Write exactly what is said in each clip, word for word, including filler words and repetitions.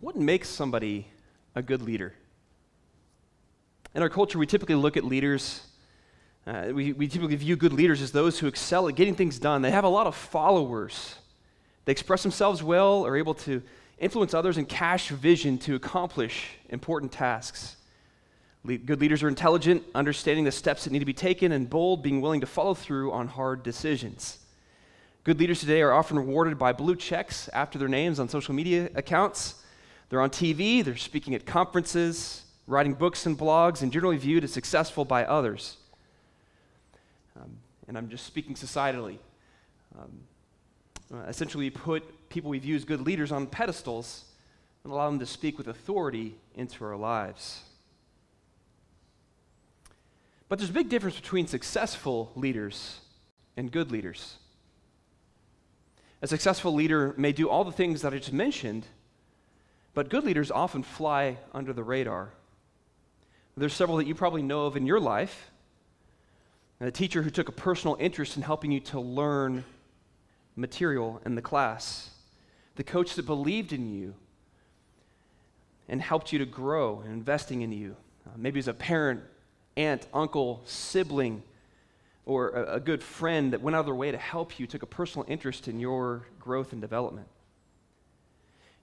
what makes somebody a good leader? In our culture, we typically look at leaders, uh, we, we typically view good leaders as those who excel at getting things done. They have a lot of followers. They express themselves well, are able to influence others, and cash vision to accomplish important tasks. Le- good leaders are intelligent, understanding the steps that need to be taken, and bold, being willing to follow through on hard decisions. Good leaders today are often rewarded by blue checks after their names on social media accounts. They're on T V, they're speaking at conferences, writing books and blogs, and generally viewed as successful by others. Um, and I'm just speaking societally. Um, essentially, we put people we view as good leaders on pedestals and allow them to speak with authority into our lives. But there's a big difference between successful leaders and good leaders. A successful leader may do all the things that I just mentioned, but good leaders often fly under the radar. There's several that you probably know of in your life. A teacher who took a personal interest in helping you to learn material in the class. The coach that believed in you and helped you to grow and investing in you. Uh, maybe as a parent, aunt, uncle, sibling, or a, a good friend that went out of their way to help you, took a personal interest in your growth and development.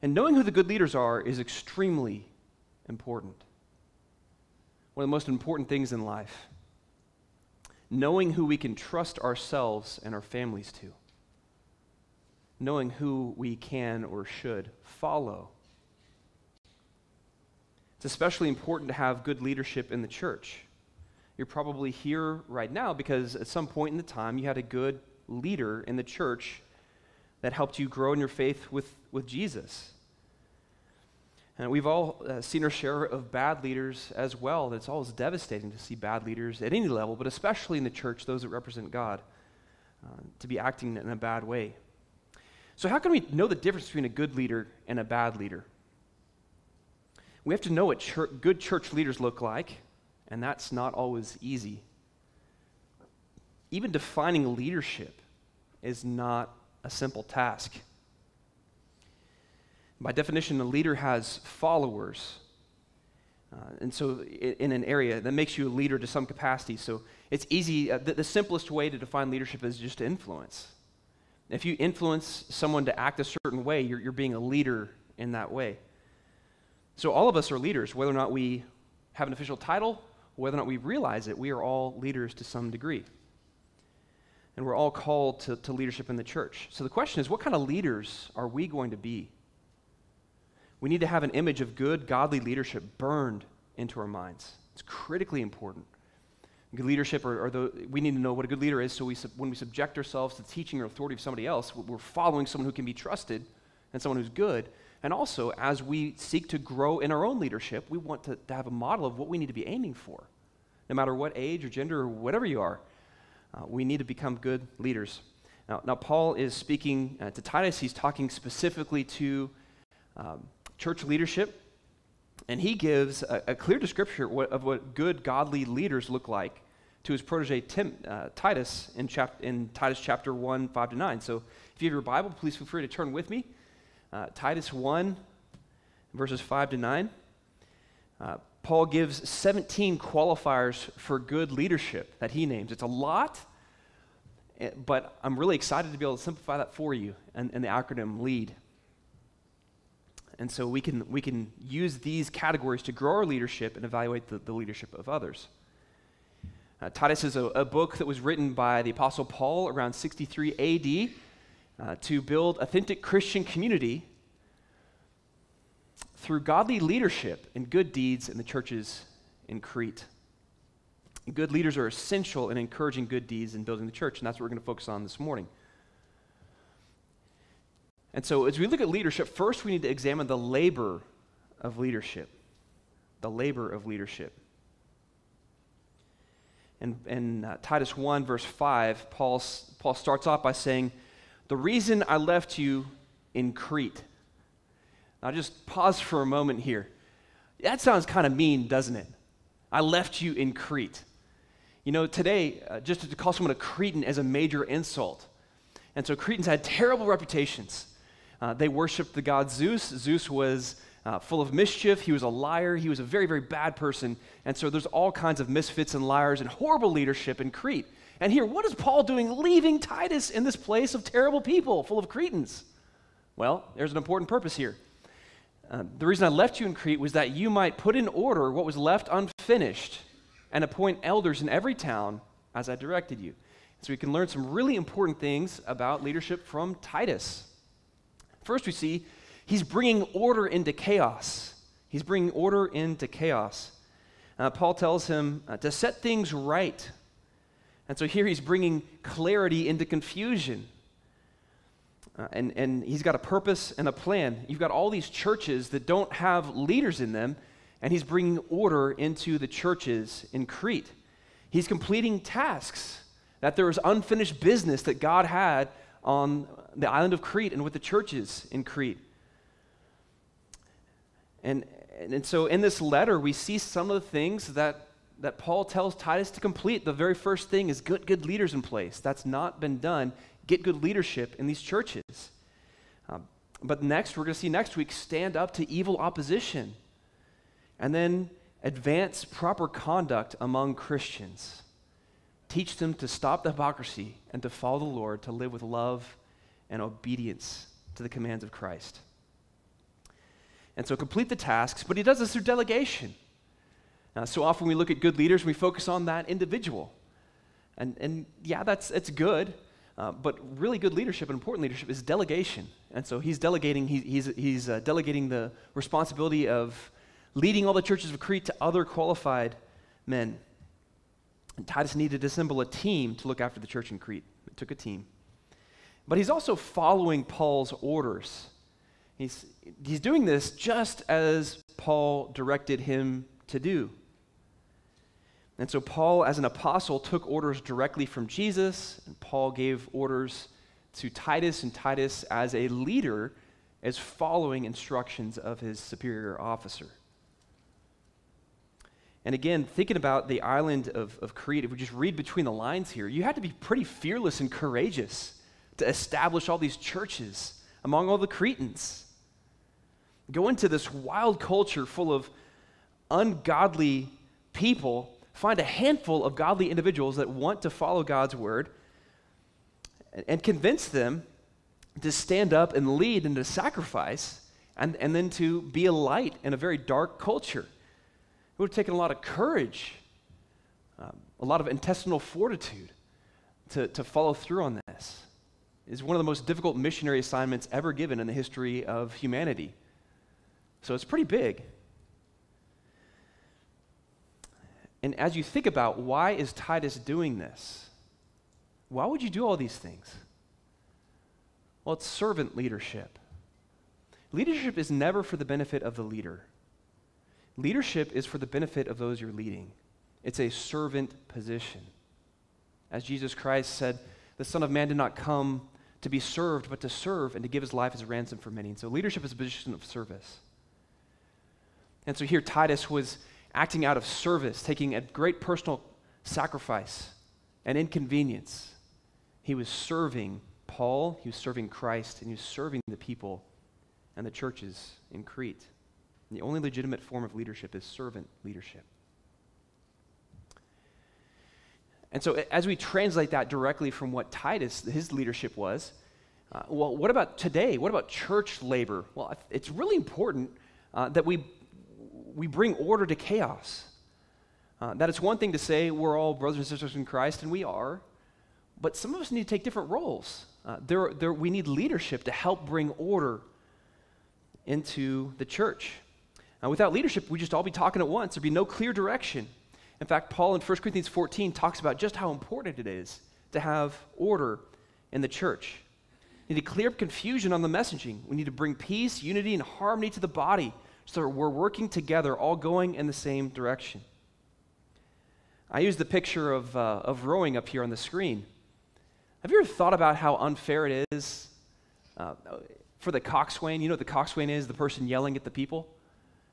And knowing who the good leaders are is extremely important. One of the most important things in life. Knowing who we can trust ourselves and our families to. Knowing who we can or should follow. It's especially important to have good leadership in the church. You're probably here right now because at some point in the time you had a good leader in the church that helped you grow in your faith with, with Jesus. And we've all uh, seen our share of bad leaders as well. It's always devastating to see bad leaders at any level, but especially in the church, those that represent God, uh, to be acting in a bad way. So how can we know the difference between a good leader and a bad leader? We have to know what church, good church leaders look like, and that's not always easy. Even defining leadership is not a simple task. By definition, a leader has followers. Uh, and so in, in an area, that makes you a leader to some capacity. So it's easy. Uh, the, the simplest way to define leadership is just influence. If you influence someone to act a certain way, you're, you're being a leader in that way. So all of us are leaders, whether or not we have an official title, whether or not we realize it, we are all leaders to some degree. And we're all called to, to leadership in the church. So the question is, what kind of leaders are we going to be? We need to have an image of good, godly leadership burned into our minds. It's critically important. Good leadership, or, or the, we need to know what a good leader is, so we, when we subject ourselves to the teaching or authority of somebody else, we're following someone who can be trusted and someone who's good. And also, as we seek to grow in our own leadership, we want to, to have a model of what we need to be aiming for, no matter what age or gender or whatever you are. Uh, we need to become good leaders. Now, now Paul is speaking uh, to Titus. He's talking specifically to um, church leadership, and he gives a, a clear description what, of what good, godly leaders look like to his protege Tim, uh, Titus in, chap- in Titus chapter one, five to nine. So if you have your Bible, please feel free to turn with me. Uh, Titus one, verses five to nine. Uh, Paul gives seventeen qualifiers for good leadership that he names. It's a lot, but I'm really excited to be able to simplify that for you and, and the acronym LEAD. And so we can, we can use these categories to grow our leadership and evaluate the, the leadership of others. Uh, Titus is a, a book that was written by the Apostle Paul around sixty-three A D uh, to build authentic Christian community through godly leadership and good deeds in the churches in Crete. And good leaders are essential in encouraging good deeds and building the church, and that's what we're going to focus on this morning. And so as we look at leadership, first we need to examine the labor of leadership. The labor of leadership. And in uh, Titus one, verse five, Paul, Paul starts off by saying, "The reason I left you in Crete." Now, just pause for a moment here. That sounds kind of mean, doesn't it? I left you in Crete. You know, today, uh, just to call someone a Cretan is a major insult. And so Cretans had terrible reputations. Uh, they worshiped the god Zeus. Zeus was uh, full of mischief. He was a liar. He was a very, very bad person. And so there's all kinds of misfits and liars and horrible leadership in Crete. And here, what is Paul doing leaving Titus in this place of terrible people full of Cretans? Well, there's an important purpose here. Uh, the reason I left you in Crete was that you might put in order what was left unfinished and appoint elders in every town as I directed you. So we can learn some really important things about leadership from Titus. First, we see he's bringing order into chaos. He's bringing order into chaos. Uh, Paul tells him uh, to set things right. And so here he's bringing clarity into confusion. Uh, and, and he's got a purpose and a plan. You've got all these churches that don't have leaders in them, and he's bringing order into the churches in Crete. He's completing tasks, that there was unfinished business that God had on the island of Crete and with the churches in Crete. And, and, and so in this letter, we see some of the things that, that Paul tells Titus to complete. The very first thing is get good leaders in place. That's not been done. Get good leadership in these churches. Um, but next, we're going to see next week, stand up to evil opposition. And then advance proper conduct among Christians. Teach them to stop the hypocrisy and to follow the Lord, to live with love and obedience to the commands of Christ. And so complete the tasks, but he does this through delegation. Now, so often we look at good leaders and we focus on that individual. And, and yeah, that's it's good, uh, but really good leadership and important leadership is delegation. And so he's delegating, he, he's, he's uh, delegating the responsibility of leading all the churches of Crete to other qualified men. And Titus needed to assemble a team to look after the church in Crete. It took a team. But he's also following Paul's orders. He's, he's doing this just as Paul directed him to do. And so Paul, as an apostle, took orders directly from Jesus, and Paul gave orders to Titus, and Titus, as a leader, is following instructions of his superior officer. And again, thinking about the island of, of Crete, if we just read between the lines here, you had to be pretty fearless and courageous to establish all these churches among all the Cretans. Go into this wild culture full of ungodly people, find a handful of godly individuals that want to follow God's word, and, and convince them to stand up and lead and to sacrifice, and, and then to be a light in a very dark culture. It would have taken a lot of courage, um, a lot of intestinal fortitude to, to follow through on this. It's one of the most difficult missionary assignments ever given in the history of humanity. So it's pretty big. And as you think about why is Titus doing this, why would you do all these things? Well, it's servant leadership. Leadership is never for the benefit of the leader. Leadership is for the benefit of those you're leading. It's a servant position. As Jesus Christ said, the Son of Man did not come to be served, but to serve and to give his life as a ransom for many. And so leadership is a position of service. And so here Titus was acting out of service, taking a great personal sacrifice and inconvenience. He was serving Paul, he was serving Christ, and he was serving the people and the churches in Crete. The only legitimate form of leadership is servant leadership. And so as we translate that directly from what Titus, his leadership was, uh, well, what about today? What about church labor? Well, it's really important uh, that we, we bring order to chaos. Uh, that it's one thing to say we're all brothers and sisters in Christ, and we are, but some of us need to take different roles. Uh, there, there, we need leadership to help bring order into the church. Now, without leadership, we just all be talking at once. There'd be no clear direction. In fact, Paul in First Corinthians fourteen talks about just how important it is to have order in the church. We need to clear up confusion on the messaging. We need to bring peace, unity, and harmony to the body so that we're working together, all going in the same direction. I use the picture of, uh, of rowing up here on the screen. Have you ever thought about how unfair it is uh, for the coxswain? You know what the coxswain is, the person yelling at the people?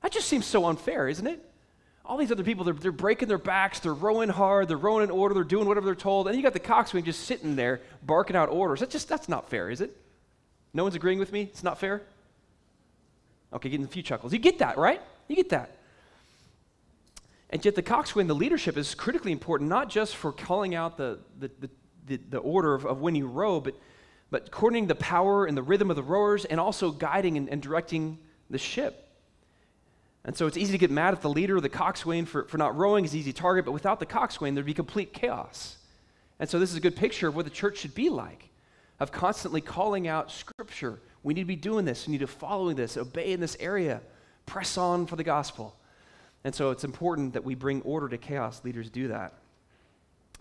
That just seems so unfair, isn't it? All these other people, they're, they're breaking their backs, they're rowing hard, they're rowing in order, they're doing whatever they're told, and you got the coxswain just sitting there barking out orders. That's just, that's not fair, is it? No one's agreeing with me? It's not fair? Okay, getting a few chuckles. You get that, right? You get that. And yet the coxswain, the leadership, is critically important, not just for calling out the, the, the, the, the order of, of when you row, but, but coordinating the power and the rhythm of the rowers and also guiding and, and directing the ship. And so it's easy to get mad at the leader or the coxswain for, for not rowing. It's an easy target, but without the coxswain, there'd be complete chaos. And so this is a good picture of what the church should be like, of constantly calling out Scripture. We need to be doing this. We need to follow this, obey in this area, press on for the gospel. And so it's important that we bring order to chaos. Leaders do that.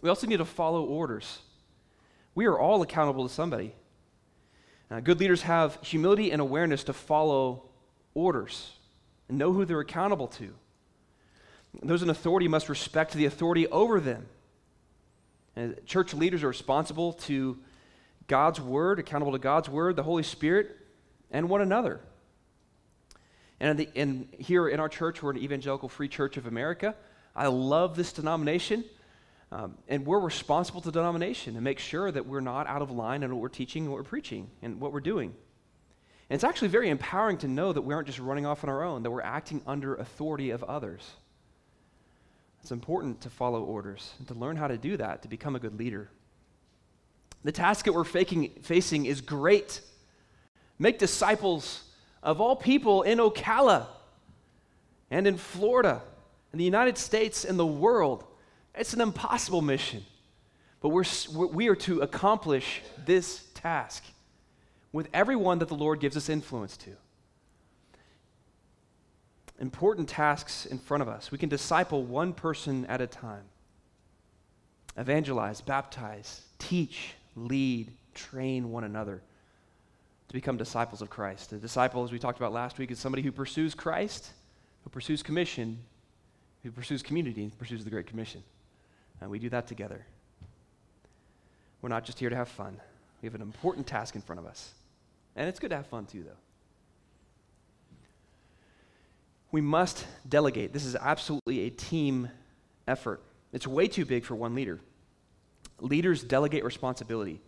We also need to follow orders. We are all accountable to somebody. Uh, good leaders have humility and awareness to follow orders, and know who they're accountable to. Those in authority must respect the authority over them. And church leaders are responsible to God's Word, accountable to God's Word, the Holy Spirit, and one another. And, in the, and here in our church, we're an Evangelical Free Church of America. I love this denomination, um, and we're responsible to the denomination and make sure that we're not out of line in what we're teaching, what we're preaching, and what we're doing. And it's actually very empowering to know that we aren't just running off on our own, that we're acting under authority of others. It's important to follow orders and to learn how to do that, to become a good leader. The task that we're faking, facing is great. Make disciples of all people in Ocala and in Florida, in the United States and the world. It's an impossible mission, but we're, we are to accomplish this task with everyone that the Lord gives us influence to. Important tasks in front of us. We can disciple one person at a time. Evangelize, baptize, teach, lead, train one another to become disciples of Christ. The disciple, as we talked about last week, is somebody who pursues Christ, who pursues commission, who pursues community, and pursues the Great Commission. And we do that together. We're not just here to have fun. We have an important task in front of us. And it's good to have fun too, though. We must delegate. This is absolutely a team effort. It's way too big for one leader. Leaders delegate responsibility.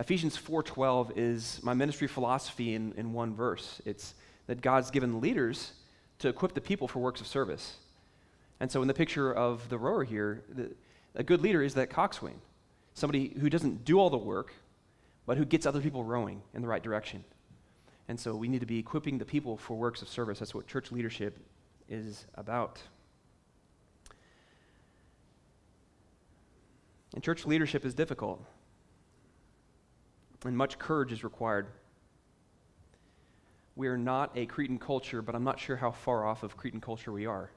Ephesians four twelve is my ministry philosophy in, in one verse. It's that God's given leaders to equip the people for works of service. And so in the picture of the rower here, the, a good leader is that coxswain, somebody who doesn't do all the work, but who gets other people rowing in the right direction. And so we need to be equipping the people for works of service. That's what church leadership is about. And church leadership is difficult, and much courage is required. We are not a Cretan culture, but I'm not sure how far off of Cretan culture we are.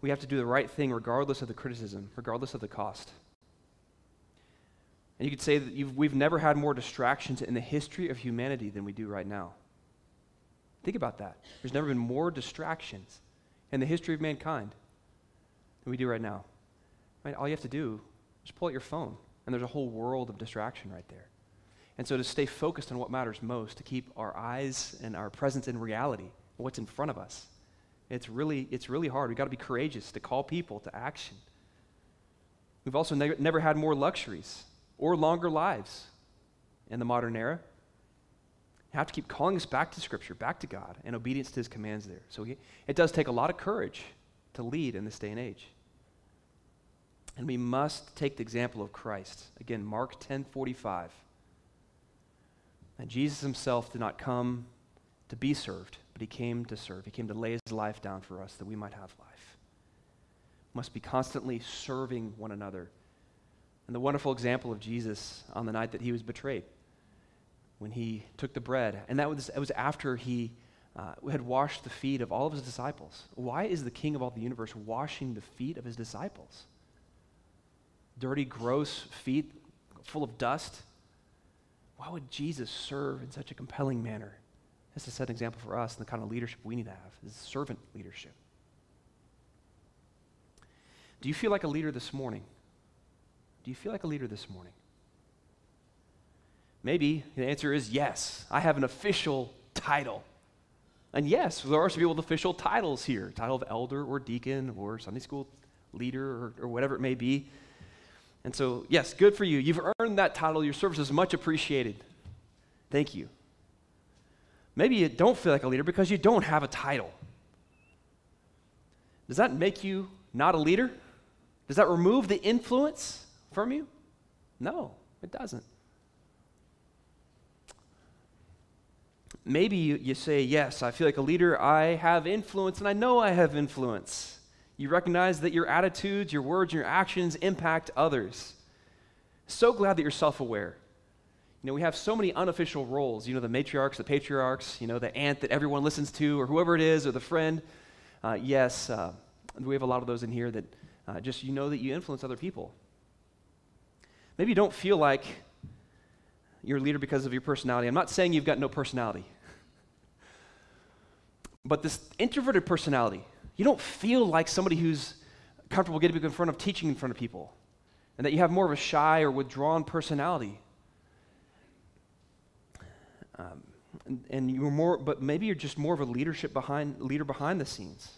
We have to do the right thing regardless of the criticism, regardless of the cost. And you could say that you've, we've never had more distractions in the history of humanity than we do right now. Think about that. There's never been more distractions in the history of mankind than we do right now. Right? All you have to do is pull out your phone, and there's a whole world of distraction right there. And so to stay focused on what matters most, to keep our eyes and our presence in reality, what's in front of us, it's really, it's really hard. We've got to be courageous to call people to action. We've also ne- never had more luxuries or longer lives in the modern era. You have to keep calling us back to Scripture, back to God, and obedience to His commands there. So we, it does take a lot of courage to lead in this day and age. And we must take the example of Christ. Again, Mark ten forty-five. And Jesus Himself did not come to be served, but He came to serve. He came to lay His life down for us that we might have life. We must be constantly serving one another. And the wonderful example of Jesus on the night that He was betrayed, when He took the bread. And that was, it was after He uh, had washed the feet of all of His disciples. Why is the King of all the universe washing the feet of His disciples? Dirty, gross feet, full of dust. Why would Jesus serve in such a compelling manner? This is a set example for us and the kind of leadership we need to have. This is servant leadership. Do you feel like a leader this morning? Do you feel like a leader this morning? Maybe the answer is yes. I have an official title. And yes, there are some people with official titles here, title of elder or deacon or Sunday school leader or, or whatever it may be. And so, yes, good for you. You've earned that title. Your service is much appreciated. Thank you. Maybe you don't feel like a leader because you don't have a title. Does that make you not a leader? Does that remove the influence from you? No, it doesn't. Maybe you, you say, yes, I feel like a leader. I have influence, and I know I have influence. You recognize that your attitudes, your words, and your actions impact others. So glad that you're self-aware. You know, we have so many unofficial roles. You know, the matriarchs, the patriarchs, you know, the aunt that everyone listens to, or whoever it is, or the friend. Uh, yes, uh, we have a lot of those in here that uh, just, you know, that you influence other people. Maybe you don't feel like you're a leader because of your personality. I'm not saying you've got no personality. But this introverted personality, you don't feel like somebody who's comfortable getting in front of teaching in front of people, and that you have more of a shy or withdrawn personality. Um, and, and you're more, but maybe you're just more of a leadership behind, leader behind the scenes.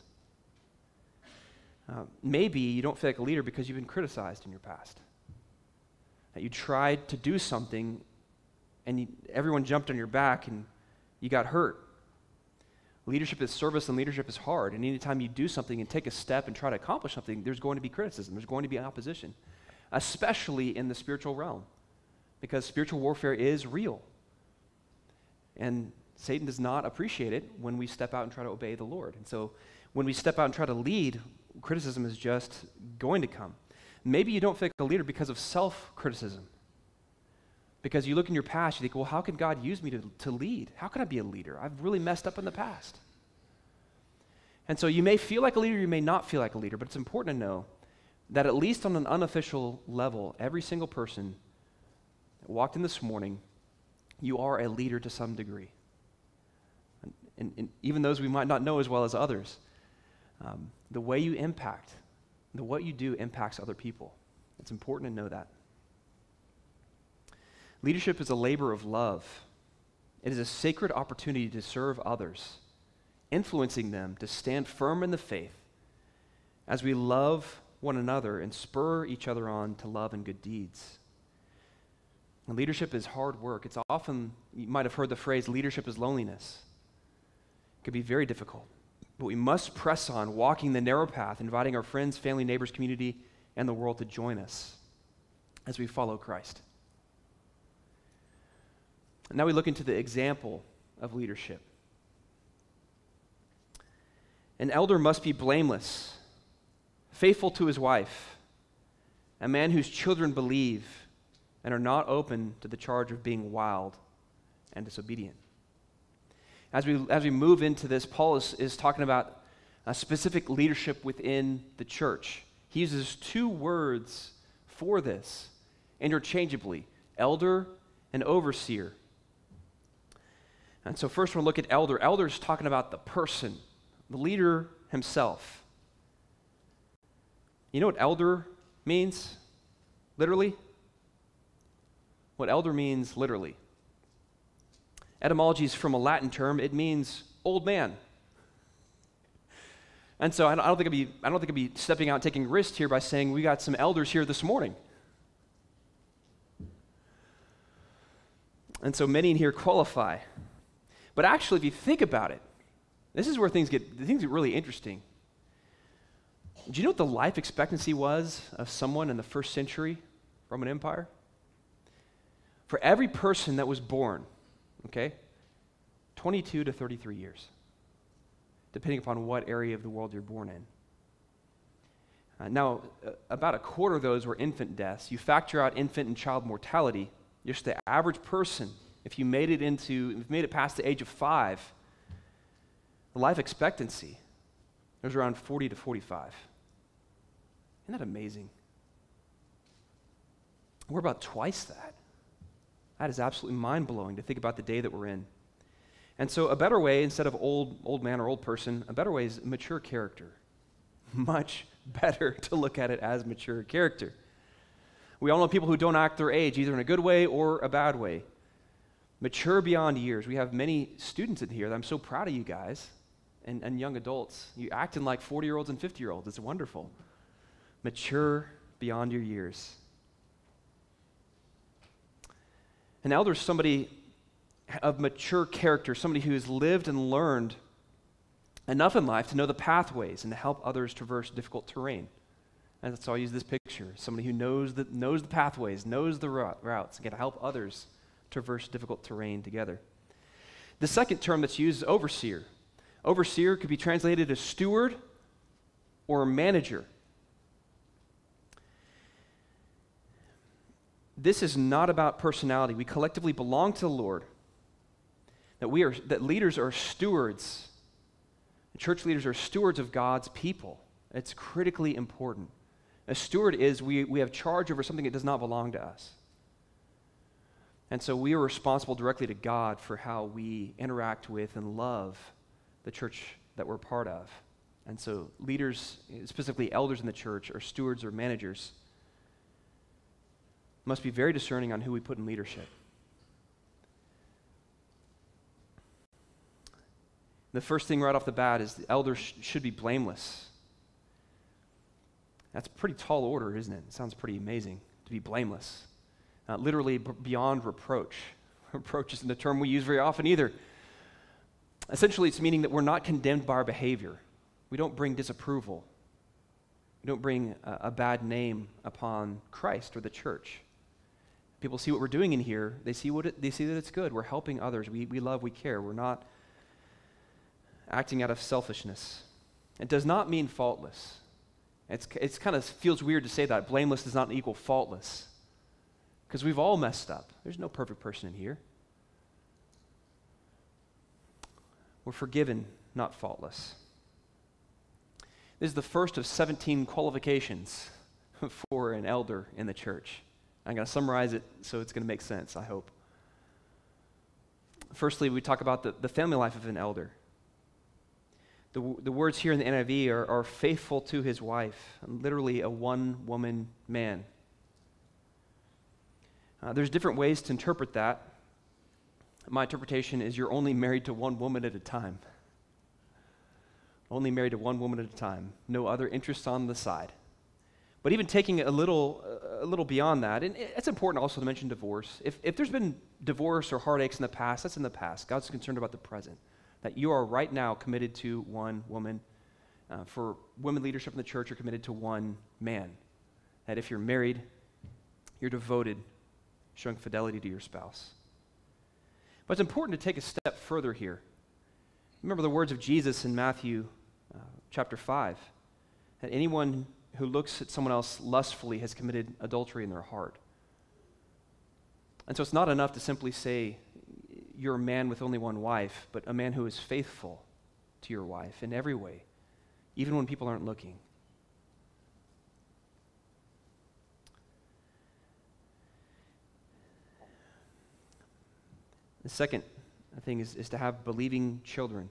Uh, maybe you don't feel like a leader because you've been criticized in your past. That you tried to do something and you, everyone jumped on your back and you got hurt. Leadership is service and leadership is hard. And anytime you do something and take a step and try to accomplish something, there's going to be criticism. There's going to be opposition, especially in the spiritual realm, because spiritual warfare is real. And Satan does not appreciate it when we step out and try to obey the Lord. And so when we step out and try to lead, criticism is just going to come. Maybe you don't feel like a leader because of self-criticism. Because you look in your past, you think, well, how could God use me to, to lead? How could I be a leader? I've really messed up in the past. And so you may feel like a leader, you may not feel like a leader, but it's important to know that at least on an unofficial level, every single person that walked in this morning, you are a leader to some degree. And, and, and even those we might not know as well as others, um, the way you impact, the what you do impacts other people. It's important to know that. Leadership is a labor of love. It is a sacred opportunity to serve others, influencing them to stand firm in the faith as we love one another and spur each other on to love and good deeds. And leadership is hard work. It's often, you might have heard the phrase, leadership is loneliness. It could be very difficult. But we must press on, walking the narrow path, inviting our friends, family, neighbors, community, and the world to join us as we follow Christ. And now we look into the example of leadership. An elder must be blameless, faithful to his wife, a man whose children believe and are not open to the charge of being wild and disobedient. As we, as we move into this, Paul is, is talking about a specific leadership within the church. He uses two words for this interchangeably, elder and overseer. And so first we'll look at elder. Elder is talking about the person, the leader himself. You know what elder means, literally? What elder means literally. Etymology is from a Latin term. It means old man. And so I don't, I don't think I'd be, I don't think I'd be stepping out and taking risks here by saying we got some elders here this morning. And so many in here qualify. But actually, if you think about it, this is where things get, things get really interesting. Do you know what the life expectancy was of someone in the first century Roman Empire? For every person that was born, okay, twenty-two to thirty-three years, depending upon what area of the world you're born in. Uh, now, uh, about a quarter of those were infant deaths. You factor out infant and child mortality, just the average person, if you made it into, if you made it past the age of five, the life expectancy was around forty to forty-five. Isn't that amazing? We're about twice that. That is absolutely mind-blowing to think about the day that we're in. And so a better way, instead of old, old man or old person, a better way is mature character. Much better to look at it as mature character. We all know people who don't act their age, either in a good way or a bad way. Mature beyond years. We have many students in here that I'm so proud of you guys and, and young adults. You're acting like forty-year-olds and fifty-year-olds. It's wonderful. Mature beyond your years. An elder is somebody of mature character, somebody who has lived and learned enough in life to know the pathways and to help others traverse difficult terrain. And that's why I use this picture. Somebody who knows the, knows the pathways, knows the routes, and can help others traverse difficult terrain together. The second term that's used is overseer. Overseer could be translated as steward or manager. This is not about personality. We collectively belong to the Lord. That we are, that leaders are stewards. Church leaders are stewards of God's people. It's critically important. A steward is we, we have charge over something that does not belong to us. And so we are responsible directly to God for how we interact with and love the church that we're part of. And so leaders, specifically elders in the church, or stewards or managers, must be very discerning on who we put in leadership. The first thing right off the bat is the elders sh- should be blameless. That's a pretty tall order, isn't it? It sounds pretty amazing to be blameless. Uh, literally b- beyond reproach. Reproach isn't a term we use very often either. Essentially, it's meaning that we're not condemned by our behavior. We don't bring disapproval. We don't bring a, a bad name upon Christ or the church. People see what we're doing in here. They see what it, they see that it's good. We're helping others. We, we love, we care. We're not acting out of selfishness. It does not mean faultless. It's it's kind of feels weird to say that. Blameless does not equal faultless, because we've all messed up. There's no perfect person in here. We're forgiven, not faultless. This is the first of seventeen qualifications for an elder in the church. I'm going to summarize it so it's going to make sense, I hope. Firstly, we talk about the, the family life of an elder. The, the words here in the N I V are, are faithful to his wife, literally a one-woman man. Uh, there's different ways to interpret that. My interpretation is you're only married to one woman at a time. Only married to one woman at a time. No other interests on the side. But even taking it a little, a little beyond that, and it's important also to mention divorce. If, if there's been divorce or heartaches in the past, that's in the past. God's concerned about the present. That you are right now committed to one woman. Uh, for women leadership in the church, you're committed to one man. That if you're married, you're devoted, showing fidelity to your spouse. But it's important to take a step further here. Remember the words of Jesus in Matthew uh, chapter five, that anyone who looks at someone else lustfully has committed adultery in their heart. And so it's not enough to simply say, you're a man with only one wife, but a man who is faithful to your wife in every way, even when people aren't looking. The second thing is, is to have believing children.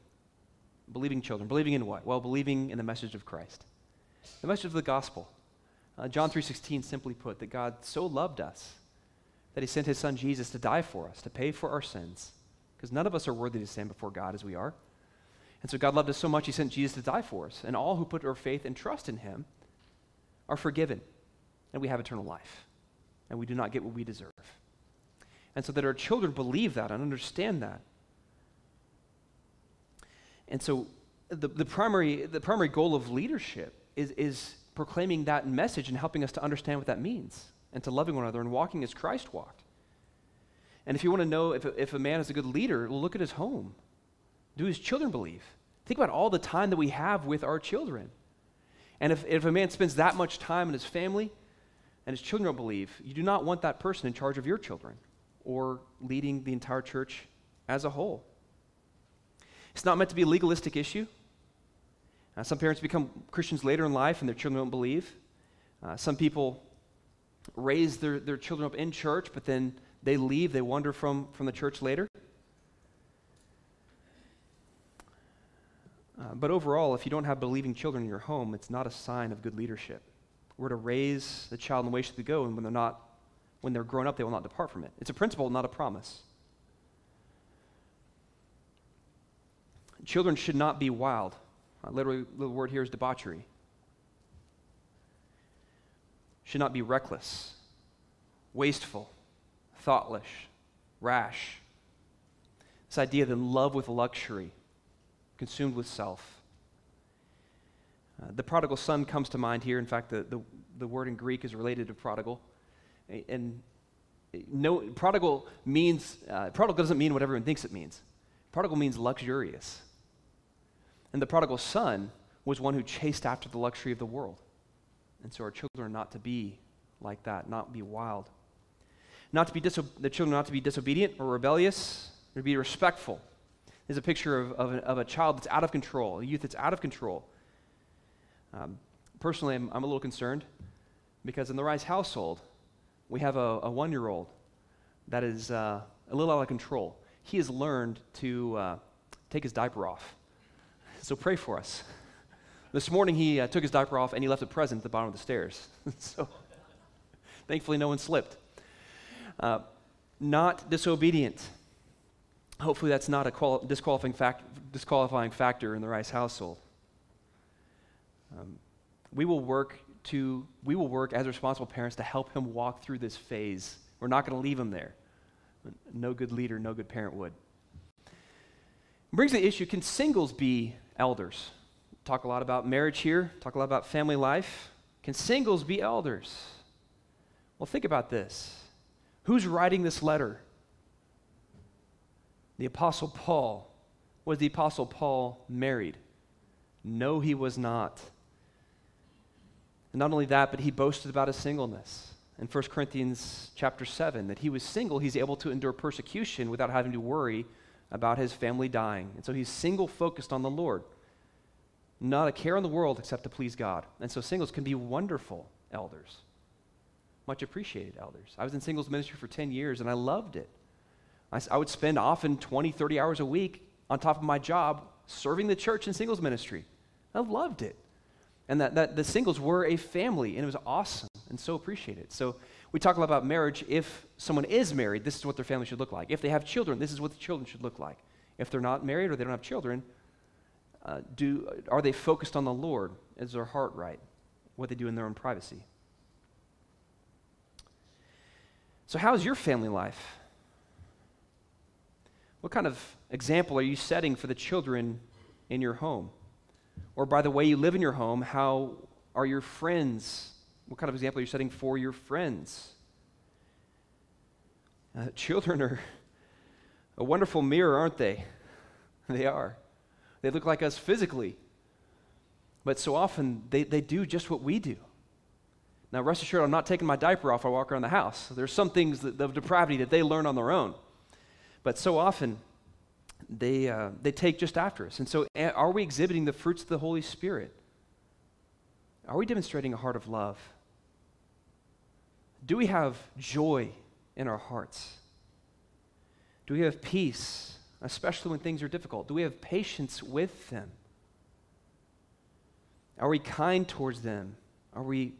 Believing children. Believing in what? Well, believing in the message of Christ. The message of the gospel. Uh, John three sixteen simply put that God so loved us that he sent his son Jesus to die for us, to pay for our sins, because none of us are worthy to stand before God as we are. And so God loved us so much, he sent Jesus to die for us, and all who put their faith and trust in him are forgiven, and we have eternal life, and we do not get what we deserve. And so that our children believe that and understand that. And so the, the, primary, the primary goal of leadership is, is proclaiming that message and helping us to understand what that means, and to loving one another and walking as Christ walked. And if you want to know if a, if a man is a good leader, look at his home. Do his children believe? Think about all the time that we have with our children. And if, if a man spends that much time in his family and his children don't believe, you do not want that person in charge of your children or leading the entire church as a whole. It's not meant to be a legalistic issue. Uh, some parents become Christians later in life and their children don't believe. Uh, some people raise their, their children up in church, but then they leave, they wander from, from the church later. Uh, but overall, if you don't have believing children in your home, it's not a sign of good leadership. We're to raise the child in the way they go, and when they're not, when they're grown up, they will not depart from it. It's a principle, not a promise. Children should not be wild. Uh, literally, the word here is debauchery. Should not be reckless, wasteful, thoughtless, rash, this idea that love with luxury, consumed with self. Uh, the prodigal son comes to mind here. In fact, the, the, the word in Greek is related to prodigal. And no, prodigal means, uh, prodigal doesn't mean what everyone thinks it means. Prodigal means luxurious. And the prodigal son was one who chased after the luxury of the world. And so our children are not to be like that, not be wild. Not to be diso- the children not to be disobedient or rebellious, or be respectful. There's a picture of, of, of a child that's out of control, a youth that's out of control. Um, personally, I'm, I'm a little concerned because in the Rice household, we have a, a one-year-old that is uh, a little out of control. He has learned to uh, take his diaper off. So pray for us. This morning, he uh, took his diaper off and he left a present at the bottom of the stairs. So thankfully, no one slipped. Uh, not disobedient. Hopefully, that's not a qual- disqualifying, fact- disqualifying factor in the Rice household. Um, we will work to we will work as responsible parents to help him walk through this phase. We're not going to leave him there. No good leader, no good parent would. It brings the issue: can singles be elders? Talk a lot about marriage here. Talk a lot about family life. Can singles be elders? Well, think about this. Who's writing this letter? The Apostle Paul. Was the Apostle Paul married? No, he was not. And not only that, but he boasted about his singleness. In First Corinthians chapter seven, that he was single, he's able to endure persecution without having to worry about his family dying. And so he's single, focused on the Lord. Not a care in the world except to please God. And so singles can be wonderful elders. Much appreciated elders. I was in singles ministry for ten years, and I loved it. I, I would spend often twenty, thirty hours a week on top of my job serving the church in singles ministry. I loved it. And that, that the singles were a family, and it was awesome and so appreciated. So we talk a lot about marriage. If someone is married, this is what their family should look like. If they have children, this is what the children should look like. If they're not married or they don't have children, uh, do are they focused on the Lord? Is their heart right? What they do in their own privacy? So how's your family life? What kind of example are you setting for the children in your home? Or by the way you live in your home, how are your friends? What kind of example are you setting for your friends? Uh, children are a wonderful mirror, aren't they? They are. They look like us physically. But so often, they, they do just what we do. Now, rest assured, I'm not taking my diaper off. I walk around the house. There's some things that, of depravity that they learn on their own. But so often, they uh, they take just after us. And so are we exhibiting the fruits of the Holy Spirit? Are we demonstrating a heart of love? Do we have joy in our hearts? Do we have peace, especially when things are difficult? Do we have patience with them? Are we kind towards them? Are we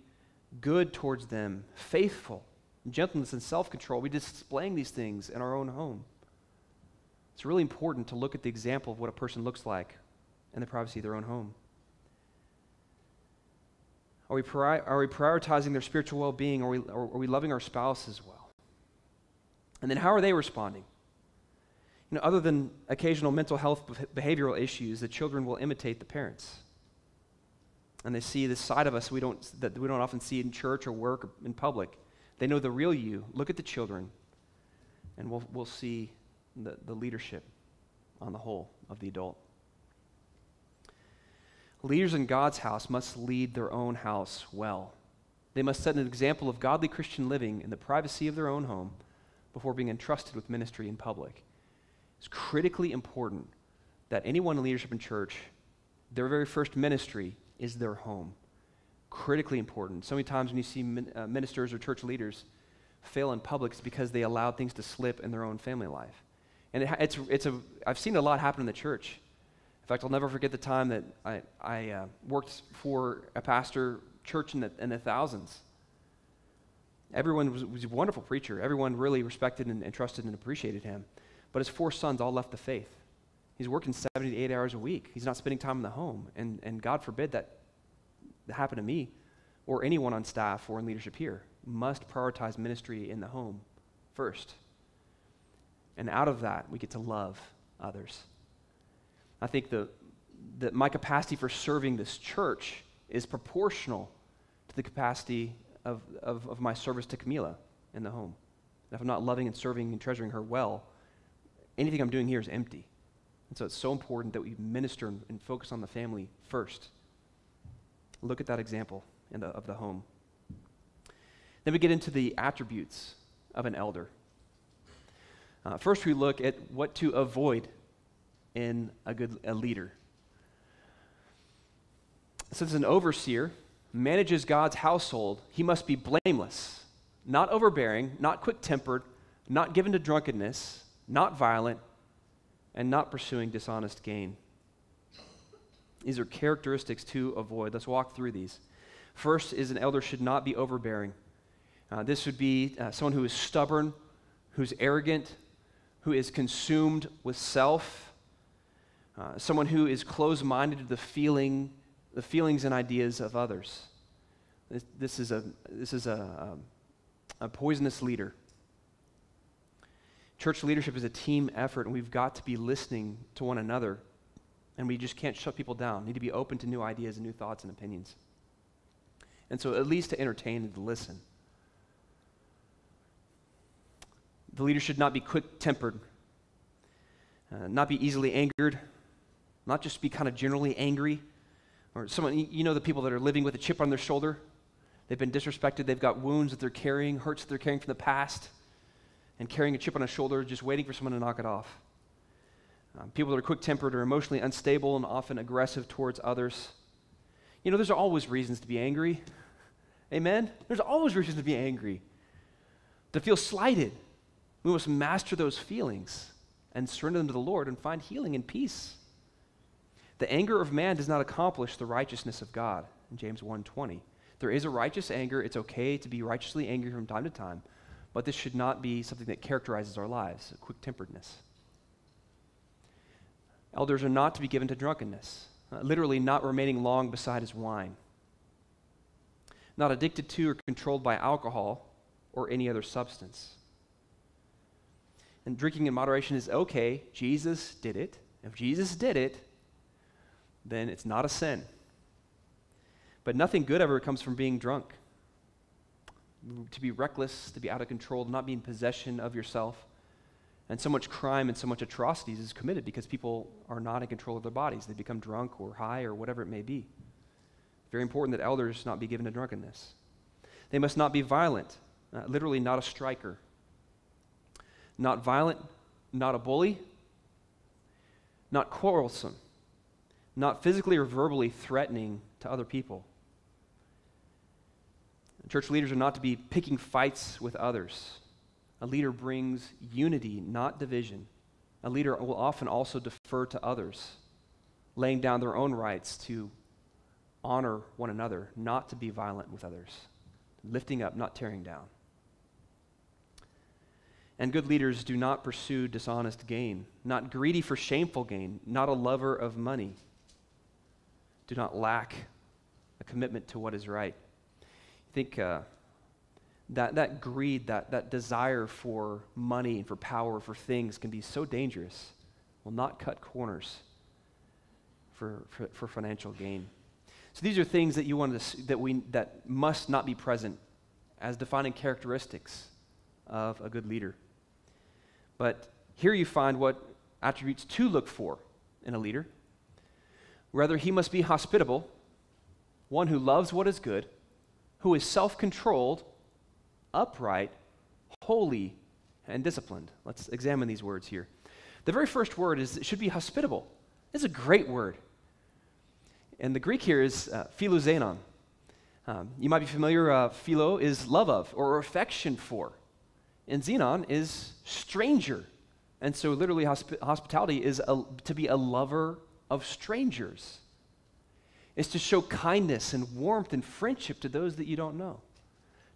good towards them, faithful, gentleness, and self-control? We're displaying these things in our own home. It's really important to look at the example of what a person looks like in the privacy of their own home. Are we, pri- are we prioritizing their spiritual well-being? Are we, are, are we loving our spouse as well? And then how are they responding? You know, other than occasional mental health behavioral issues, the children will imitate the parents. And they see this side of us we don't, that we don't often see in church or work or in public. They know the real you. Look at the children, and we'll, we'll see the, the leadership on the whole of the adult. Leaders in God's house must lead their own house well. They must set an example of godly Christian living in the privacy of their own home before being entrusted with ministry in public. It's critically important that anyone in leadership in church, their very first ministry is their home. Critically important. So many times when you see min, uh, ministers or church leaders fail in public, it's because they allowed things to slip in their own family life. And it, it's it's a I've seen a lot happen in the church. In fact, I'll never forget the time that I I uh, worked for a pastor church in the in the thousands. Everyone was, was a wonderful preacher. Everyone really respected and, and trusted and appreciated him. But his four sons all left the faith. He's working seventy to eighty hours a week. He's not spending time in the home. And, and God forbid that happen to me or anyone on staff or in leadership here. Must prioritize ministry in the home first. And out of that, we get to love others. I think the, the, my capacity for serving this church is proportional to the capacity of, of, of my service to Camila in the home. And if I'm not loving and serving and treasuring her well, anything I'm doing here is empty. And so it's so important that we minister and focus on the family first. Look at that example in the, of the home. Then we get into the attributes of an elder. Uh, first, we look at what to avoid in a good a leader. Since an overseer manages God's household, he must be blameless, not overbearing, not quick-tempered, not given to drunkenness, not violent, and not pursuing dishonest gain. These are characteristics to avoid. Let's walk through these. First is an elder should not be overbearing. Uh, this would be uh, someone who is stubborn, who's arrogant, who is consumed with self, uh, someone who is closed-minded to the feeling, the feelings and ideas of others. This, this is a this is a, a, a poisonous leader. Church leadership is a team effort, and we've got to be listening to one another, and we just can't shut people down. We need to be open to new ideas and new thoughts and opinions. And so at least to entertain and to listen. The leader should not be quick-tempered, uh, not be easily angered, not just be kind of generally angry, or someone, you know the people that are living with a chip on their shoulder. They've been disrespected. They've got wounds that they're carrying, hurts that they're carrying from the past, and carrying a chip on a shoulder, just waiting for someone to knock it off. Um, people that are quick-tempered are emotionally unstable and often aggressive towards others. You know, there's always reasons to be angry. Amen? There's always reasons to be angry, to feel slighted. We must master those feelings and surrender them to the Lord and find healing and peace. The anger of man does not accomplish the righteousness of God, in James one twenty. There is a righteous anger. It's okay to be righteously angry from time to time, but this should not be something that characterizes our lives, quick-temperedness. Elders are not to be given to drunkenness, uh, literally not remaining long beside his wine, not addicted to or controlled by alcohol or any other substance. And drinking in moderation is okay. Jesus did it. If Jesus did it, then it's not a sin. But nothing good ever comes from being drunk. To be reckless, to be out of control, to not be in possession of yourself. And so much crime and so much atrocities is committed because people are not in control of their bodies. They become drunk or high or whatever it may be. Very important that elders not be given to drunkenness. They must not be violent, uh, literally not a striker. Not violent, not a bully, not quarrelsome, not physically or verbally threatening to other people. Church leaders are not to be picking fights with others. A leader brings unity, not division. A leader will often also defer to others, laying down their own rights to honor one another, not to be violent with others, lifting up, not tearing down. And good leaders do not pursue dishonest gain, not greedy for shameful gain, not a lover of money. Do not lack a commitment to what is right. I think uh, that, that greed, that, that desire for money and for power, for things can be so dangerous. Will not cut corners for, for, for financial gain. So these are things that you want to that we that must not be present as defining characteristics of a good leader. But here you find what attributes to look for in a leader. Rather, he must be hospitable, one who loves what is good, who is self-controlled, upright, holy, and disciplined. Let's examine these words here. The very first word is, it should be hospitable. It's a great word. And the Greek here is uh, philoxenon. Um, you might be familiar, uh, philo is love of or affection for. And xenon is stranger. And so literally hosp- hospitality is a, to be a lover of strangers. It's to show kindness and warmth and friendship to those that you don't know.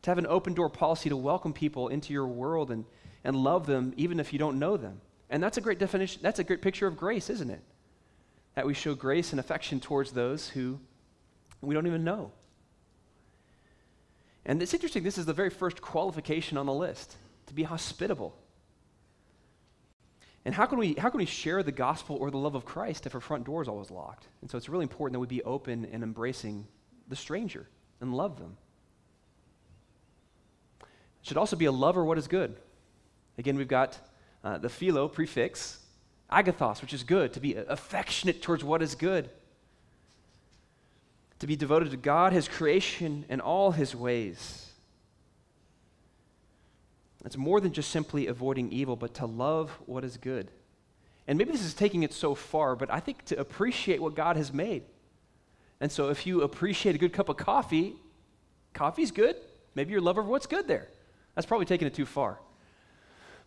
To have an open door policy to welcome people into your world and, and love them even if you don't know them. And that's a great definition. That's a great picture of grace, isn't it? That we show grace and affection towards those who we don't even know. And it's interesting, this is the very first qualification on the list. To be hospitable. And how can we how can we share the gospel or the love of Christ if our front door is always locked? And so it's really important that we be open and embracing the stranger and love them. It should also be a lover of what is good. Again, we've got uh, the philo prefix, agathos, which is good, to be affectionate towards what is good, to be devoted to God, his creation, and all his ways. It's more than just simply avoiding evil, but to love what is good. And maybe this is taking it so far, but I think to appreciate what God has made. And so if you appreciate a good cup of coffee, coffee's good. Maybe you're a lover of what's good there. That's probably taking it too far.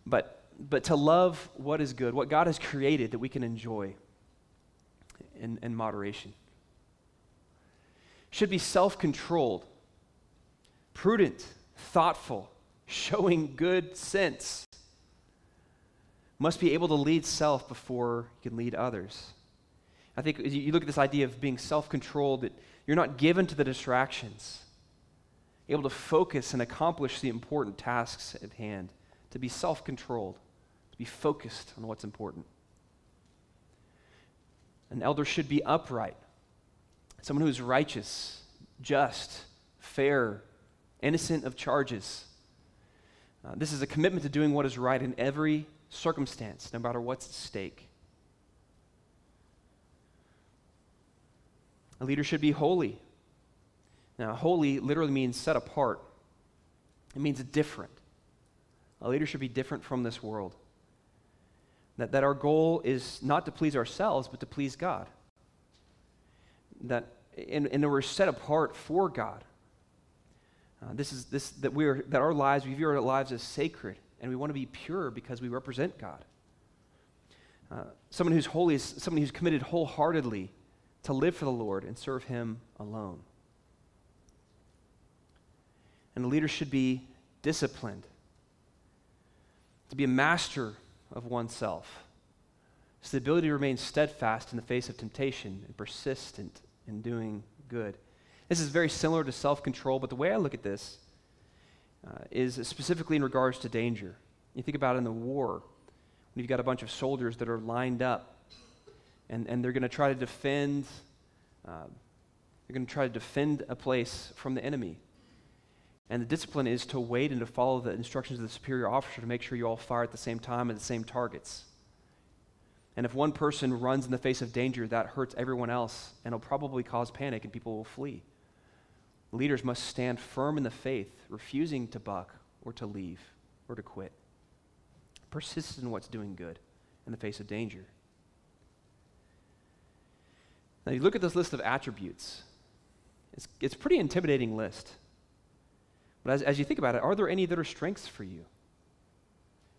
But, but to love what is good, what God has created that we can enjoy in, in moderation. Should be self-controlled, prudent, thoughtful, showing good sense. Must be able to lead self before you can lead others. I think as you look at this idea of being self-controlled, that you're not given to the distractions, able to focus and accomplish the important tasks at hand, to be self-controlled, to be focused on what's important. An elder should be upright, someone who's righteous, just, fair, innocent of charges. Uh, this is a commitment to doing what is right in every circumstance, no matter what's at stake. A leader should be holy. Now, holy literally means set apart. It means different. A leader should be different from this world. That, that our goal is not to please ourselves, but to please God. That, and, and that we're set apart for God. Uh, this is this that we are that our lives we view our lives as sacred, and we want to be pure because we represent God. Uh, someone who's holy is someone who's committed wholeheartedly to live for the Lord and serve Him alone. And the leader should be disciplined, to be a master of oneself. It's the ability to remain steadfast in the face of temptation and persistent in doing good. This is very similar to self-control, but the way I look at this uh, is specifically in regards to danger. You think about it in the war, when you've got a bunch of soldiers that are lined up, and, and they're going to try to defend, uh, they're going to try to defend a place from the enemy. And the discipline is to wait and to follow the instructions of the superior officer to make sure you all fire at the same time at the same targets. And if one person runs in the face of danger, that hurts everyone else, and it'll probably cause panic, and people will flee. Leaders must stand firm in the faith, refusing to buck or to leave or to quit. Persist in what's doing good in the face of danger. Now, you look at this list of attributes. It's, it's a pretty intimidating list. But as, as you think about it, are there any that are strengths for you?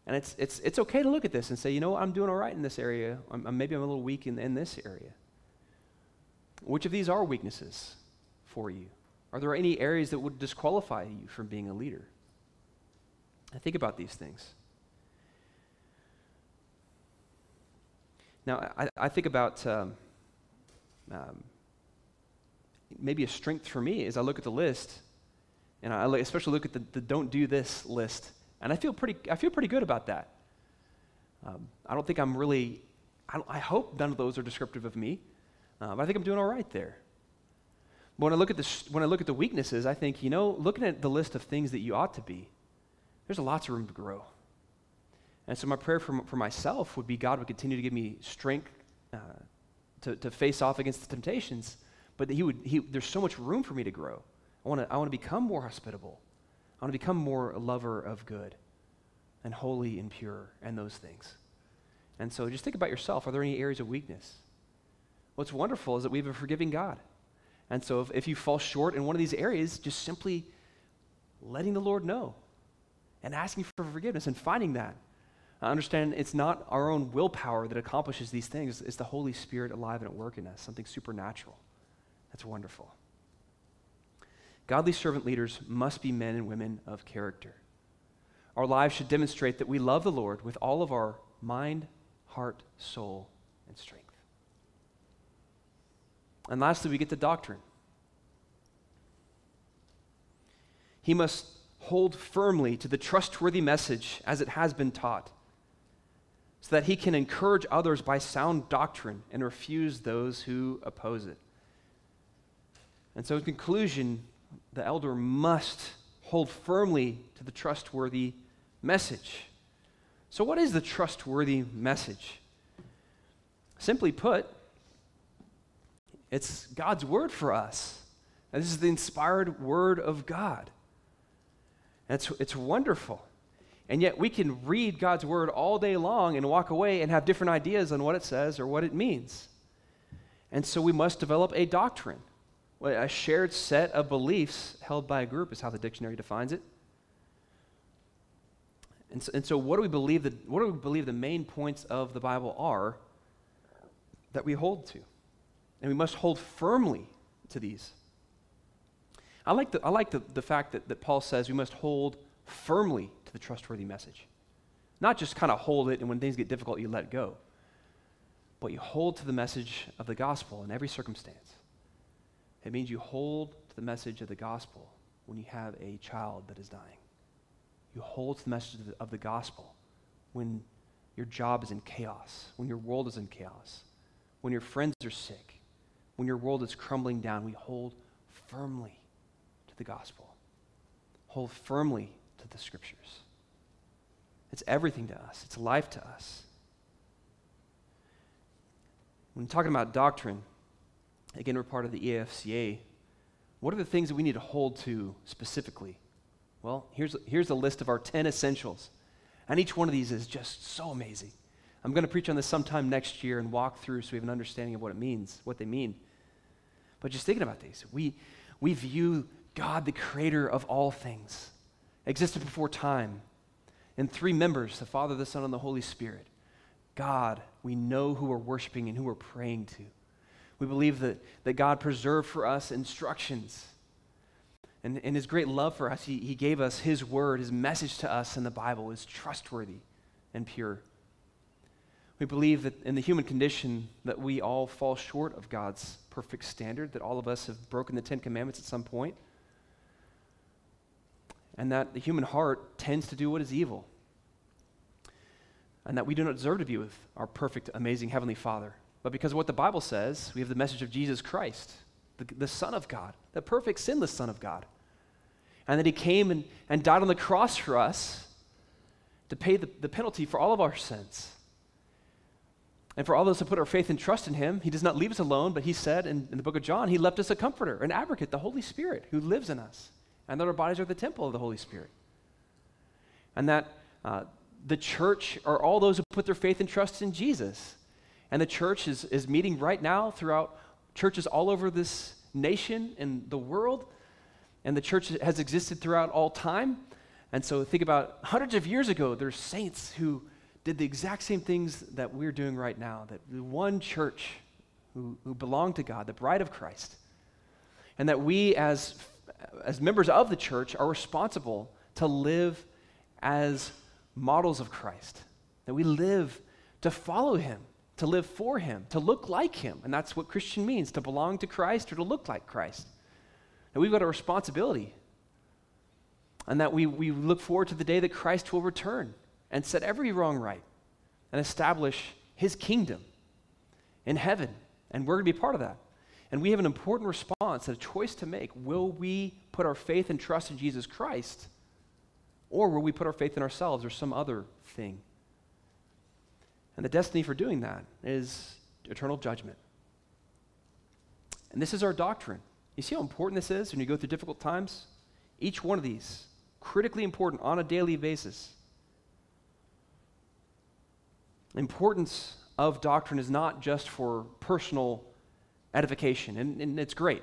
And it's, it's, it's okay to look at this and say, you know, I'm doing all right in this area. I'm, I'm, maybe I'm a little weak in, in this area. Which of these are weaknesses for you? Are there any areas that would disqualify you from being a leader? I think about these things. Now, I, I think about um, um, maybe a strength for me as I look at the list, and I look, especially look at the, the don't do this list. And I feel pretty. I feel pretty good about that. Um, I don't think I'm really. I, don't, I hope none of those are descriptive of me. Uh, but I think I'm doing all right there. But when I look at the when I look at the weaknesses, I think, you know, looking at the list of things that you ought to be, there's lots of room to grow. And so my prayer for for myself would be, God would continue to give me strength uh, to to face off against the temptations. But that He would. He, there's so much room for me to grow. I want to. I want to become more hospitable. I want to become more a lover of good and holy and pure and those things. And so just think about yourself. Are there any areas of weakness? What's wonderful is that we have a forgiving God. And so if, if you fall short in one of these areas, just simply letting the Lord know and asking for forgiveness and finding that. I understand it's not our own willpower that accomplishes these things. It's the Holy Spirit alive and at work in us, something supernatural. That's wonderful. Godly servant leaders must be men and women of character. Our lives should demonstrate that we love the Lord with all of our mind, heart, soul, and strength. And lastly, we get to doctrine. He must hold firmly to the trustworthy message as it has been taught, so that he can encourage others by sound doctrine and refuse those who oppose it. And so in conclusion, the elder must hold firmly to the trustworthy message. So what is the trustworthy message? Simply put, it's God's word for us. And this is the inspired word of God. And it's, it's wonderful. And yet we can read God's word all day long and walk away and have different ideas on what it says or what it means. And so we must develop a doctrine, a shared set of beliefs held by a group is how the dictionary defines it. And so, and so what do we believe the, what do we believe the main points of the Bible are that we hold to? And we must hold firmly to these. I like the, I like the, the fact that, that Paul says we must hold firmly to the trustworthy message. Not just kind of hold it and when things get difficult you let go, but you hold to the message of the gospel in every circumstance. It means you hold to the message of the gospel when you have a child that is dying. You hold to the message of the, of the gospel when your job is in chaos, when your world is in chaos, when your friends are sick, when your world is crumbling down. We hold firmly to the gospel. Hold firmly to the scriptures. It's everything to us. It's life to us. When talking about doctrine, again, we're part of the E A F C A. What are the things that we need to hold to specifically? Well, here's, here's a list of our ten essentials. And each one of these is just so amazing. I'm going to preach on this sometime next year and walk through so we have an understanding of what it means, what they mean. But just thinking about these, we, we view God, the creator of all things, existed before time, and three members, the Father, the Son, and the Holy Spirit. God, we know who we're worshiping and who we're praying to. We believe that, that God preserved for us instructions. And in his great love for us, he, he gave us his word. His message to us in the Bible is trustworthy and pure. We believe that in the human condition that we all fall short of God's perfect standard, that all of us have broken the Ten Commandments at some point, and that the human heart tends to do what is evil, and that we do not deserve to be with our perfect, amazing Heavenly Father. But because of what the Bible says, we have the message of Jesus Christ, the, the Son of God, the perfect, sinless Son of God. And that he came and, and died on the cross for us to pay the, the penalty for all of our sins. And for all those who put our faith and trust in him, he does not leave us alone, but he said in, in the book of John, he left us a comforter, an advocate, the Holy Spirit, who lives in us. And that our bodies are the temple of the Holy Spirit. And that uh, the church are all those who put their faith and trust in Jesus. And the church is, is meeting right now throughout churches all over this nation and the world. And the church has existed throughout all time. And so think about hundreds of years ago, there's saints who did the exact same things that we're doing right now. That one church who, who belonged to God, the bride of Christ. And that we as, as members of the church are responsible to live as models of Christ. That we live to follow him, to live for him, to look like him. And that's what Christian means, to belong to Christ or to look like Christ. And we've got a responsibility. And that we, we look forward to the day that Christ will return and set every wrong right and establish his kingdom in heaven. And we're going to be part of that. And we have an important response, a choice to make. Will we put our faith and trust in Jesus Christ, or will we put our faith in ourselves or some other thing? And the destiny for doing that is eternal judgment. And this is our doctrine. You see how important this is when you go through difficult times? Each one of these, critically important on a daily basis. Importance of doctrine is not just for personal edification, and, and it's great.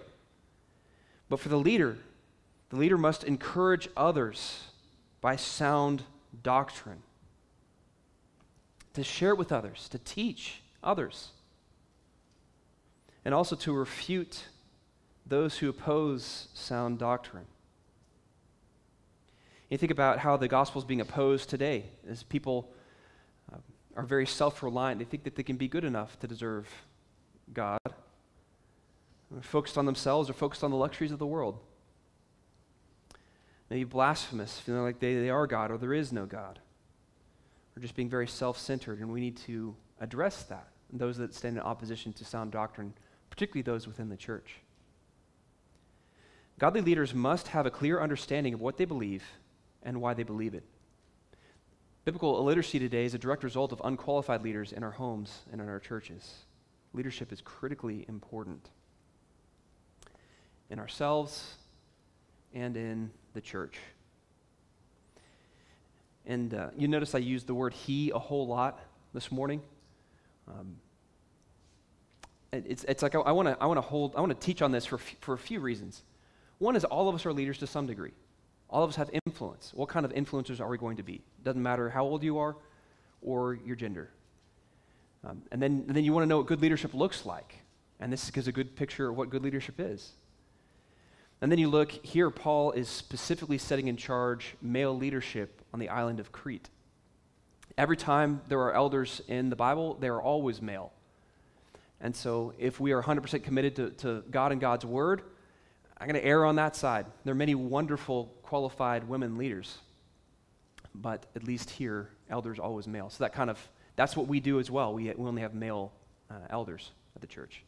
But for the leader, the leader must encourage others by sound doctrine, to share it with others, to teach others, and also to refute those who oppose sound doctrine. You think about how the gospel is being opposed today, as people uh, are very self-reliant. They think that they can be good enough to deserve God. They're focused on themselves or focused on the luxuries of the world. Maybe blasphemous, feeling like they, they are God or there is no God. Or just being very self-centered, and we need to address that, and those that stand in opposition to sound doctrine, particularly those within the church. Godly leaders must have a clear understanding of what they believe and why they believe it. Biblical illiteracy today is a direct result of unqualified leaders in our homes and in our churches. Leadership is critically important in ourselves and in the church. And uh, you notice I used the word he a whole lot this morning. Um, it, it's, it's like I, I want to I want to hold I want to teach on this for for a few reasons. One is all of us are leaders to some degree. All of us have influence. What kind of influencers are we going to be? Doesn't matter how old you are or your gender. Um, and then and then you want to know what good leadership looks like. And this gives a good picture of what good leadership is. And then you look here, Paul is specifically setting in charge male leadership on the island of Crete. Every time there are elders in the Bible, they are always male. And so if we are one hundred percent committed to, to God and God's word, I'm going to err on that side. There are many wonderful, qualified women leaders, but at least here, elders always male. So that kind of, that's what we do as well. We, we only have male uh, elders at the church.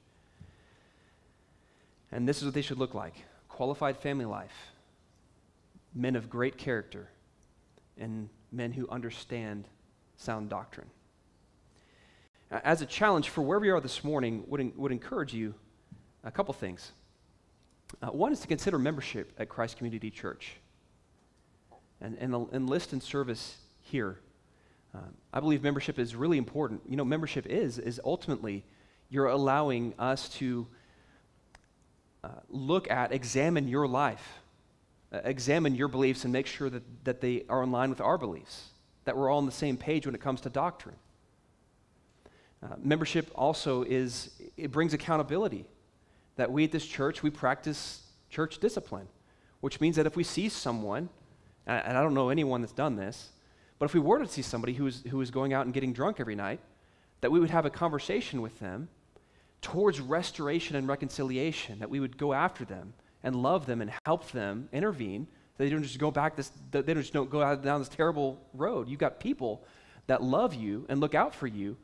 And this is what they should look like. Qualified family life, men of great character, and men who understand sound doctrine. As a challenge for wherever you are this morning, would, would encourage you a couple things. Uh, one is to consider membership at Christ Community Church and, and enlist in service here. Uh, I believe membership is really important. You know, membership is, is ultimately you're allowing us to uh, look at, examine your life, uh, examine your beliefs and make sure that, that they are in line with our beliefs, that we're all on the same page when it comes to doctrine. Uh, membership also is, it brings accountability. That we at this church, we practice church discipline, which means that if we see someone, and I don't know anyone that's done this, but if we were to see somebody who is, who is going out and getting drunk every night, that we would have a conversation with them towards restoration and reconciliation, that we would go after them and love them and help them intervene, so they don't just go back this, they don't just don't go out down this terrible road. You've got people that love you and look out for you,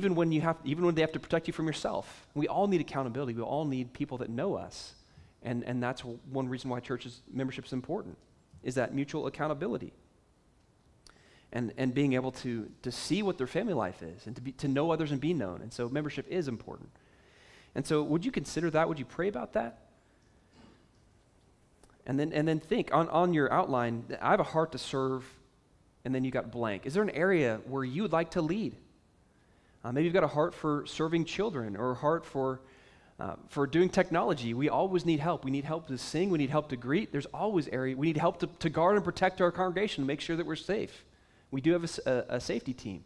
Even when, you have, even when they have to protect you from yourself. We all need accountability. We all need people that know us. And, and that's one reason why church membership is important, is that mutual accountability. And, and being able to, to see what their family life is and to, be, to know others and be known. And so membership is important. And so would you consider that? Would you pray about that? And then, and then think, on, on your outline, I have a heart to serve, and then you got blank. Is there an area where you would like to lead? Uh, maybe you've got a heart for serving children or a heart for, uh, for doing technology. We always need help. We need help to sing. We need help to greet. There's always area. We need help to, to guard and protect our congregation and make sure that we're safe. We do have a, a, a safety team.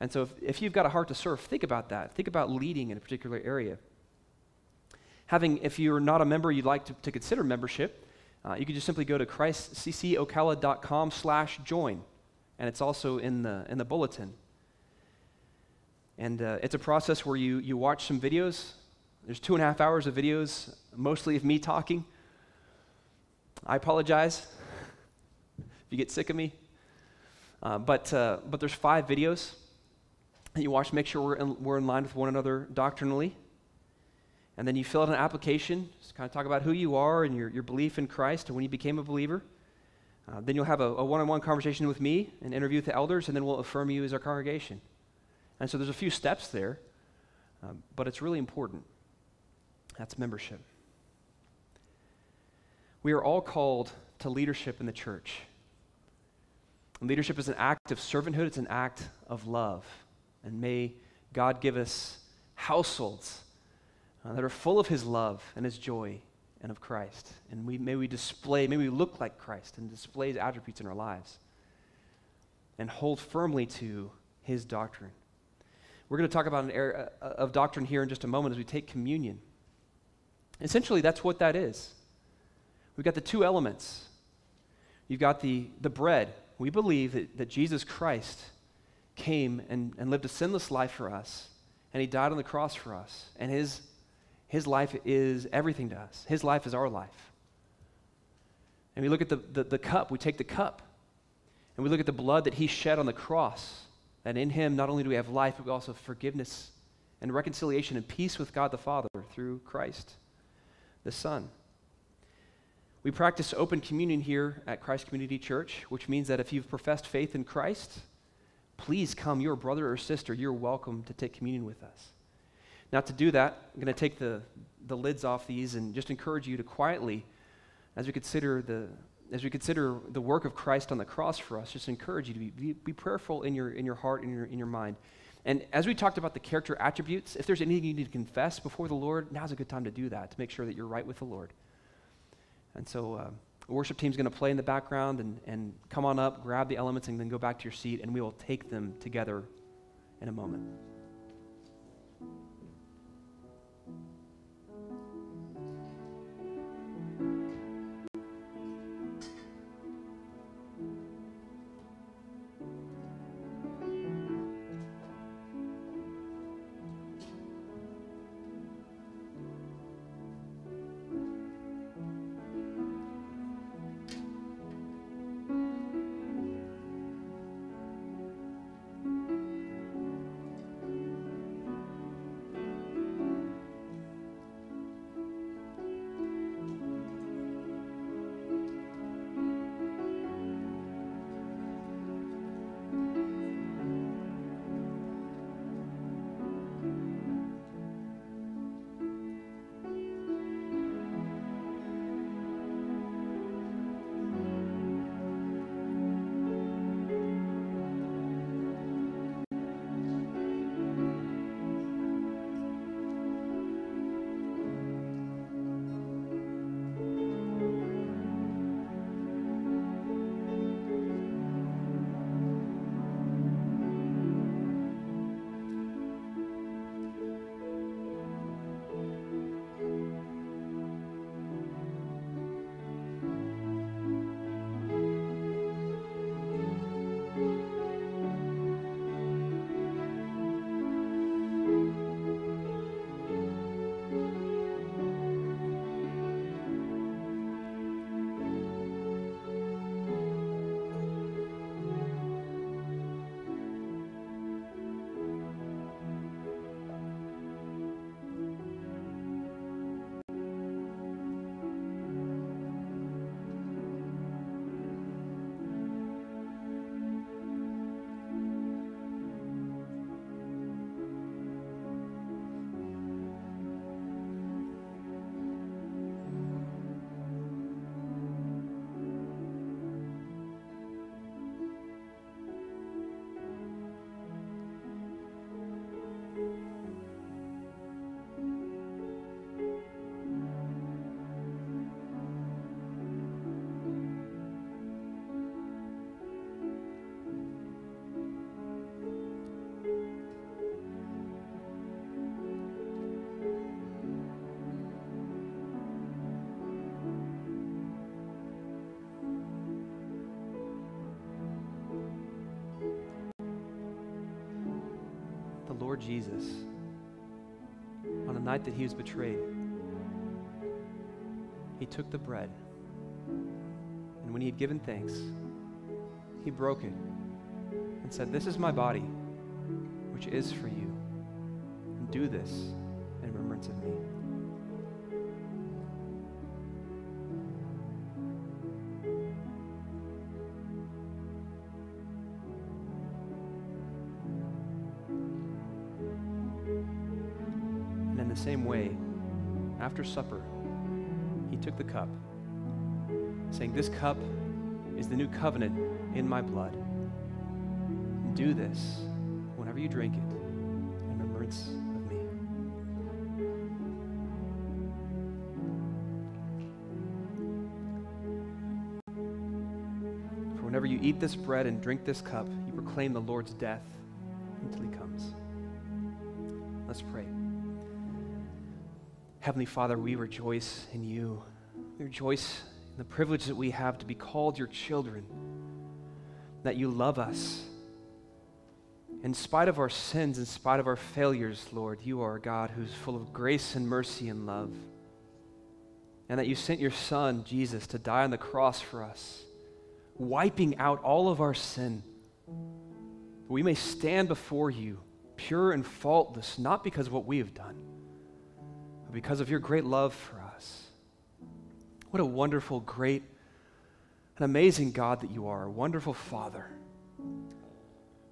And so if, if you've got a heart to serve, think about that. Think about leading in a particular area. Having, if you're not a member, you'd like to, to consider membership, uh, you can just simply go to Christ C C Ocala dot com slash join, and it's also in the, in the bulletin. And uh, it's a process where you, you watch some videos. There's two and a half hours of videos, mostly of me talking. I apologize if you get sick of me. Uh, but, uh, but there's five videos that you watch to make sure we're in, we're in line with one another doctrinally. And then you fill out an application, just kind of talk about who you are and your, your belief in Christ and when you became a believer. Uh, then you'll have a, a one-on-one conversation with me, an interview with the elders, and then we'll affirm you as our congregation. And so there's a few steps there, um, but it's really important. That's membership. We are all called to leadership in the church. And leadership is an act of servanthood. It's an act of love. And may God give us households uh, that are full of his love and his joy and of Christ. And we, may we display, may we look like Christ and display his attributes in our lives and hold firmly to his doctrine. We're going to talk about an area of doctrine here in just a moment as we take communion. Essentially, that's what that is. We've got the two elements. You've got the, the bread. We believe that, that Jesus Christ came and, and lived a sinless life for us, and he died on the cross for us, and his, his life is everything to us. His life is our life. And we look at the, the, the cup. We take the cup, and we look at the blood that he shed on the cross, and in him not only do we have life, but we also have forgiveness and reconciliation and peace with God the Father through Christ the Son. We practice open communion here at Christ Community Church, which means that if you've professed faith in Christ, please come. You're a brother or sister. You're welcome to take communion with us. Now, to do that, I'm going to take the, the lids off these and just encourage you to quietly, as we consider the as we consider the work of Christ on the cross for us, just encourage you to be, be, be prayerful in your in your heart and in your in your mind. And as we talked about the character attributes, if there's anything you need to confess before the Lord, now's a good time to do that, to make sure that you're right with the Lord. And so uh, the worship team's going to play in the background, and, and come on up, grab the elements, and then go back to your seat, and we will take them together in a moment. Lord Jesus, on the night that he was betrayed, he took the bread, and when he had given thanks, he broke it and said, "This is my body, which is for you. And do this in remembrance of me." Same way, after supper, he took the cup, saying, "This cup is the new covenant in my blood. Do this whenever you drink it in remembrance of me." For whenever you eat this bread and drink this cup, you proclaim the Lord's death until he comes. Let's pray. Heavenly Father, we rejoice in you. We rejoice in the privilege that we have to be called your children, that you love us. In spite of our sins, in spite of our failures, Lord, you are a God who's full of grace and mercy and love, and that you sent your Son, Jesus, to die on the cross for us, wiping out all of our sin, that we may stand before you pure and faultless, not because of what we have done, but because of your great love for us. What a wonderful, great, and amazing God that you are, a wonderful Father.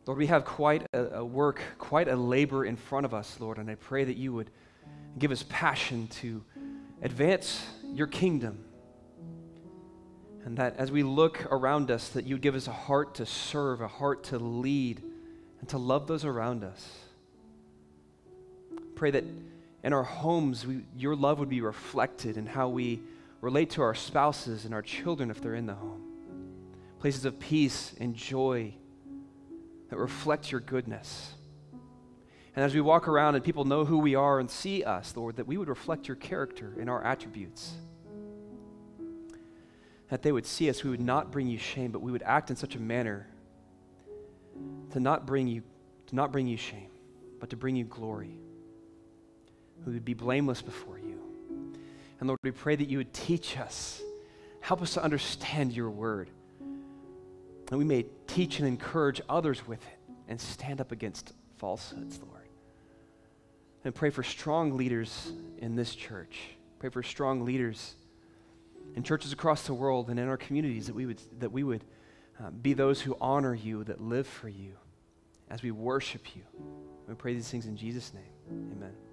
Lord, we have quite a, a work, quite a labor in front of us, Lord, and I pray that you would give us passion to advance your kingdom, and that as we look around us, that you give us a heart to serve, a heart to lead, and to love those around us. Pray that in our homes, we, your love would be reflected in how we relate to our spouses and our children if they're in the home. Places of peace and joy that reflect your goodness. And as we walk around and people know who we are and see us, Lord, that we would reflect your character in our attributes. That they would see us, we would not bring you shame, but we would act in such a manner to not bring you, to not bring you shame, but to bring you glory. We would be blameless before you. And Lord, we pray that you would teach us, help us to understand your word, and we may teach and encourage others with it and stand up against falsehoods, Lord. And pray for strong leaders in this church. Pray for strong leaders in churches across the world and in our communities, that we would, that we would Uh, be those who honor you, that live for you, as we worship you. We pray these things in Jesus' name. Amen.